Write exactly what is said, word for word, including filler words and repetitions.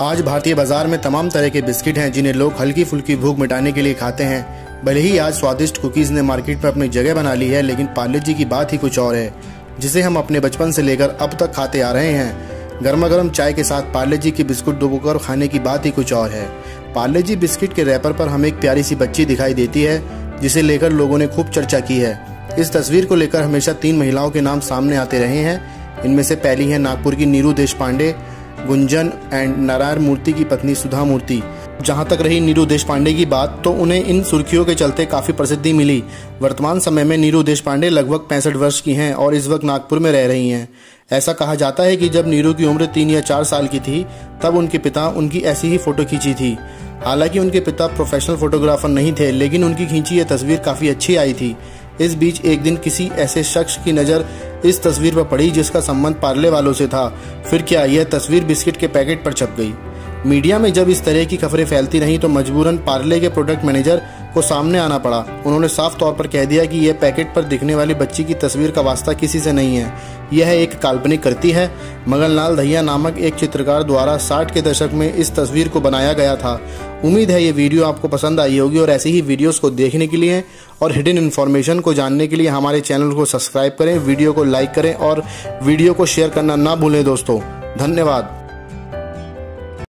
आज भारतीय बाजार में तमाम तरह के बिस्किट हैं जिन्हें लोग हल्की फुल्की भूख मिटाने के लिए खाते हैं। भले ही आज स्वादिष्ट कुकीज़ ने मार्केट पर अपनी जगह बना ली है, लेकिन पार्ले जी की बात ही कुछ और है, जिसे हम अपने बचपन से लेकर अब तक खाते आ रहे हैं। गर्मा गर्म चाय के साथ पार्ले जी के बिस्कुट डुबोकर खाने की बात ही कुछ और है। पार्ले जी बिस्किट के रैपर पर हमें एक प्यारी सी बच्ची दिखाई देती है, जिसे लेकर लोगों ने खूब चर्चा की है। इस तस्वीर को लेकर हमेशा तीन महिलाओं के नाम सामने आते रहे हैं। इनमें से पहली है नागपुर की नीरू देशपांडे, गुंजन एंड नरार मूर्ति की पत्नी सुधा मूर्ति। जहां तक रही नीरू देशपांडे की बात, तो उन्हें इन सुर्खियों के चलते काफ़ी प्रसिद्धि मिली। वर्तमान समय में नीरू देशपांडे लगभग पैंसठ वर्ष की हैं और इस वक्त नागपुर में रह रही हैं। ऐसा कहा जाता है कि जब नीरू की उम्र तीन या चार साल की थी, तब उनके पिता उनकी ऐसी ही फ़ोटो खींची थी। हालांकि उनके पिता प्रोफेशनल फोटोग्राफर नहीं थे, लेकिन उनकी खींची यह तस्वीर काफ़ी अच्छी आई थी। इस बीच एक दिन किसी ऐसे शख्स की नज़र इस तस्वीर पर पड़ी जिसका संबंध पार्ले वालों से था। फिर क्या, यह तस्वीर बिस्किट के पैकेट पर छप गई। मीडिया में जब इस तरह की खबरें फैलती रहीं तो मजबूरन पार्ले के प्रोडक्ट मैनेजर को सामने आना पड़ा। उन्होंने साफ तौर पर कह दिया कि यह पैकेट पर दिखने वाली बच्ची की तस्वीर का वास्ता किसी से नहीं है, यह एक काल्पनिक कृति है। मगन लाल दया नामक एक चित्रकार द्वारा साठ के दशक में इस तस्वीर को बनाया गया था। उम्मीद है ये वीडियो आपको पसंद आई होगी, और ऐसी ही वीडियोस को देखने के लिए और हिडन इन्फॉर्मेशन को जानने के लिए हमारे चैनल को सब्सक्राइब करें, वीडियो को लाइक करें और वीडियो को शेयर करना ना भूलें। दोस्तों धन्यवाद।